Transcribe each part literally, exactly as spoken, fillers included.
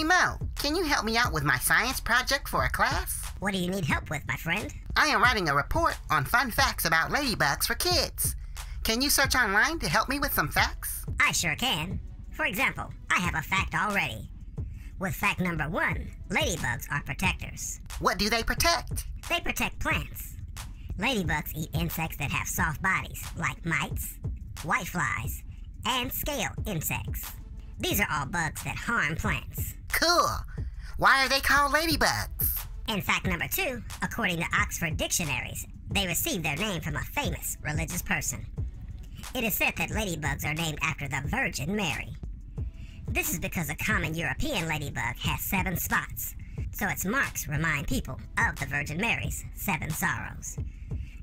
Hey Mo, can you help me out with my science project for a class? What do you need help with, my friend? I am writing a report on fun facts about ladybugs for kids. Can you search online to help me with some facts? I sure can. For example, I have a fact already. With fact number one, ladybugs are protectors. What do they protect? They protect plants. Ladybugs eat insects that have soft bodies, like mites, whiteflies, and scale insects. These are all bugs that harm plants. Cool. Why are they called ladybugs? In fact number two, according to Oxford dictionaries, they receive their name from a famous religious person. It is said that ladybugs are named after the Virgin Mary. This is because a common European ladybug has seven spots, so its marks remind people of the Virgin Mary's seven sorrows.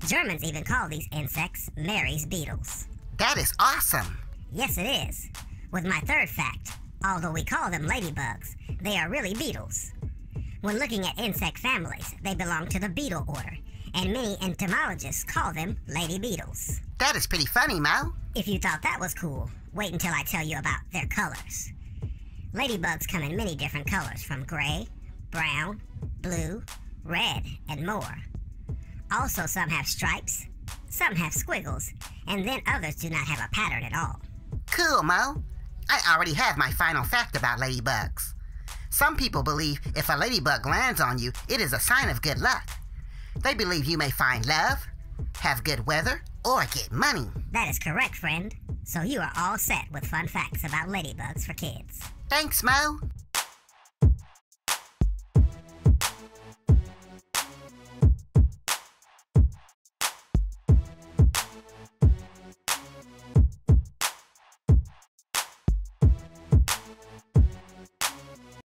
Germans even call these insects Mary's beetles. That is awesome! Yes, it is. With my third fact, although we call them ladybugs, they are really beetles. When looking at insect families, they belong to the beetle order, and many entomologists call them lady beetles. That is pretty funny, Mo. If you thought that was cool, wait until I tell you about their colors. Ladybugs come in many different colors, from gray, brown, blue, red, and more. Also, some have stripes, some have squiggles, and then others do not have a pattern at all. Cool, Mo. I already have my final fact about ladybugs. Some people believe if a ladybug lands on you, it is a sign of good luck. They believe you may find love, have good weather, or get money. That is correct, friend. So you are all set with fun facts about ladybugs for kids. Thanks, Mo.